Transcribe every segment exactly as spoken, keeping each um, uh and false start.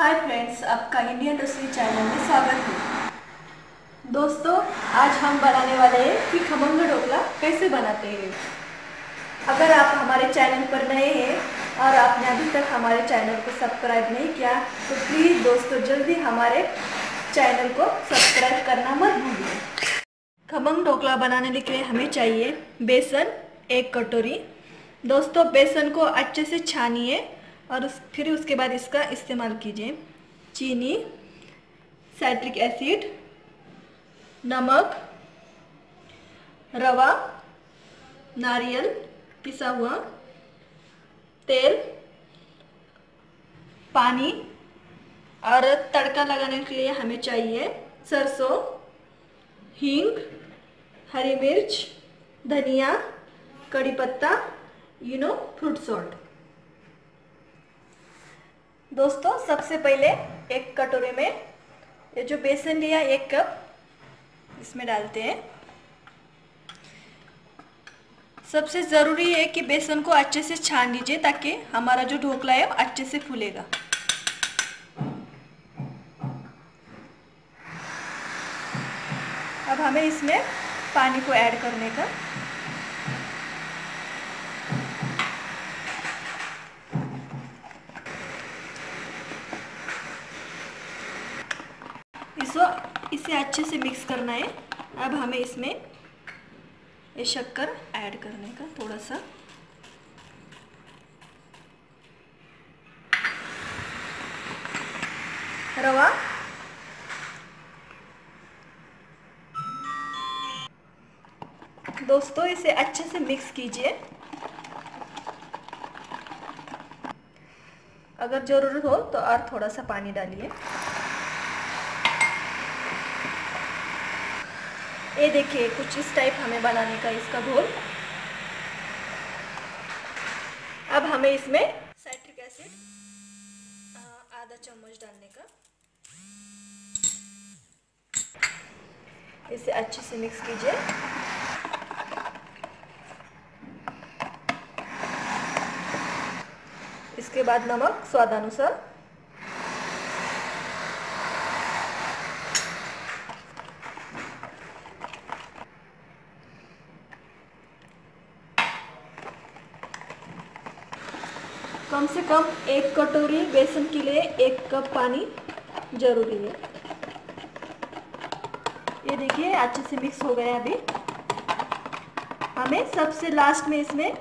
हाय friends, आपका Indian रसोई channel में स्वागत है। दोस्तों, आज हम बनाने वाले हैं कि खमन ढोकला कैसे बनाते हैं। अगर आप हमारे चैनल पर नए हैं और आपने अभी तक हमारे चैनल को सब्सक्राइब नहीं किया तो प्लीज़ दोस्तों जल्दी हमारे चैनल को सब्सक्राइब करना मत भूलिए। खमन ढोकला बनाने के लिए हमें चाहिए बेसन एक कटोरी। दोस्तों, बेसन को अच्छे से छानिए और उस फिर उसके बाद इसका इस्तेमाल कीजिए। चीनी, साइट्रिक एसिड, नमक, रवा, नारियल पिसा हुआ, तेल, पानी और तड़का लगाने के लिए हमें चाहिए सरसों, हींग, हरी मिर्च, धनिया, कड़ी पत्ता, यू नो फ्रूट सॉल्ट। दोस्तों, सबसे पहले एक कटोरे में ये जो बेसन लिया एक कप इसमें डालते हैं। सबसे ज़रूरी है कि बेसन को अच्छे से छान लीजिए ताकि हमारा जो ढोकला है वो अच्छे से फूलेगा। अब हमें इसमें पानी को ऐड करने का। सो इसे अच्छे से मिक्स करना है। अब हमें इसमें ये शक्कर ऐड करने का थोड़ा सा। रवा, दोस्तों इसे अच्छे से मिक्स कीजिए। अगर ज़रूरत हो तो और थोड़ा सा पानी डालिए। ये देखिए, कुछ इस टाइप हमें बनाने का इसका घोल। अब हमें इसमें साइट्रिक एसिड आधा चम्मच डालने का। इसे अच्छे से मिक्स कीजिए। इसके बाद नमक स्वादानुसार, कम से कम एक कटोरी बेसन के लिए एक कप पानी जरूरी है। ये देखिए अच्छे से मिक्स हो गया। अभी हमें सबसे लास्ट में इसमें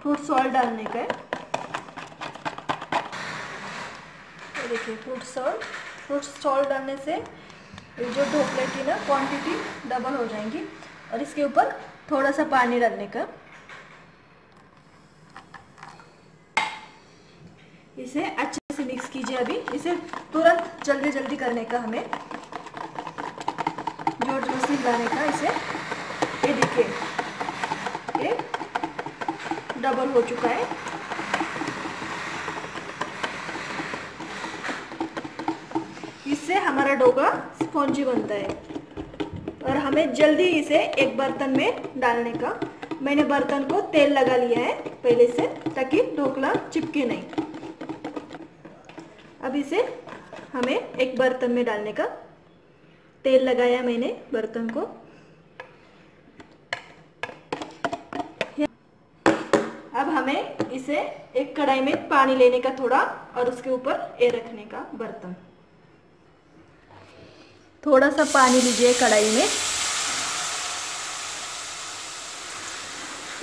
फ्रूट सॉल्ट डालने का है। ये देखिए फ्रूट सॉल्ट फ्रूट सॉल्ट डालने से जो ढोकले की ना क्वांटिटी डबल हो जाएंगी। और इसके ऊपर थोड़ा सा पानी डालने का। इसे अच्छे से मिक्स कीजिए। अभी इसे तुरंत जल्दी जल्दी करने का, हमें जोर जोर से हिलाने का इसे। ये देखिए ये डबल हो चुका है। इससे हमारा डोकला स्पॉन्जी बनता है। और हमें जल्दी इसे एक बर्तन में डालने का। मैंने बर्तन को तेल लगा लिया है पहले से ताकि ढोकला चिपके नहीं। अब इसे हमें एक बर्तन में डालने का। तेल लगाया मैंने बर्तन को। अब हमें इसे एक कढ़ाई में पानी लेने का थोड़ा और उसके ऊपर ये रखने का बर्तन। थोड़ा सा पानी लीजिए कढ़ाई में,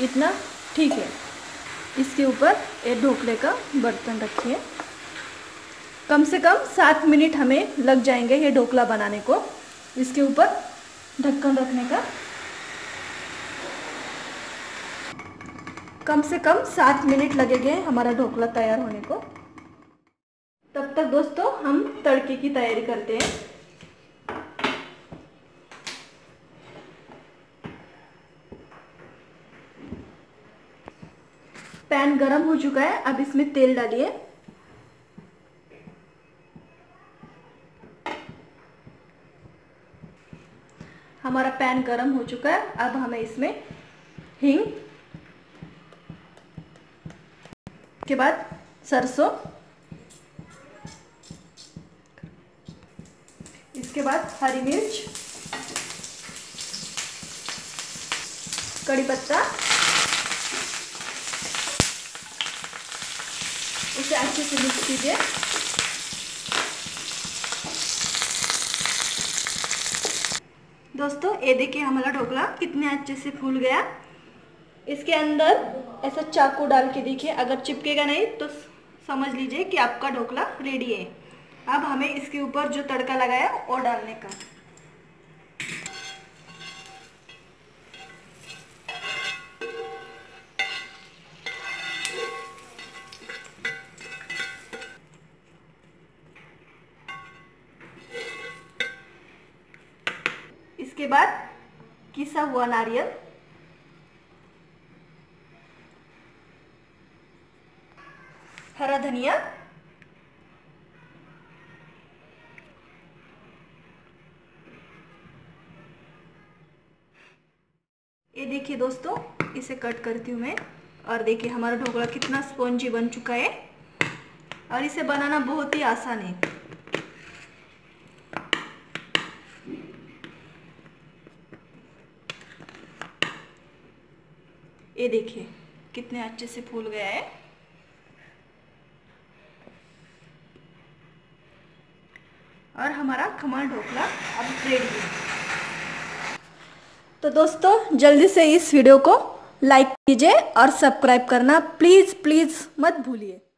इतना ठीक है। इसके ऊपर ये ढोकले का बर्तन रखिए। कम से कम सात मिनट हमें लग जाएंगे ये ढोकला बनाने को। इसके ऊपर ढक्कन रखने का। कम से कम सात मिनट लगेंगे हमारा ढोकला तैयार होने को। तब तक दोस्तों हम तड़के की तैयारी करते हैं। पैन गरम हो चुका है। अब इसमें तेल डालिए। हमारा पैन गरम हो चुका है। अब हमें इसमें हींग के बाद सरसों हरी मिर्च, कड़ी पत्ता, उसे अच्छे से मिक्स कीजिए। दोस्तों ये देखिए हमारा ढोकला कितने अच्छे से फूल गया। इसके अंदर ऐसा चाकू डाल के देखिए, अगर चिपकेगा नहीं तो समझ लीजिए कि आपका ढोकला रेडी है। अब हमें इसके ऊपर जो तड़का लगाया वो डालने का। इसके बाद किसा हुआ नारियल, हरा धनिया, ये देखिए दोस्तों इसे कट करती हूँ मैं। और देखिए हमारा ढोकला कितना स्पॉन्जी बन चुका है और इसे बनाना बहुत ही आसान है। ये देखिए कितने अच्छे से फूल गया है। और हमारा खमण ढोकला अब रेडी है। तो दोस्तों जल्दी से इस वीडियो को लाइक कीजिए और सब्सक्राइब करना प्लीज़ प्लीज़ मत भूलिए।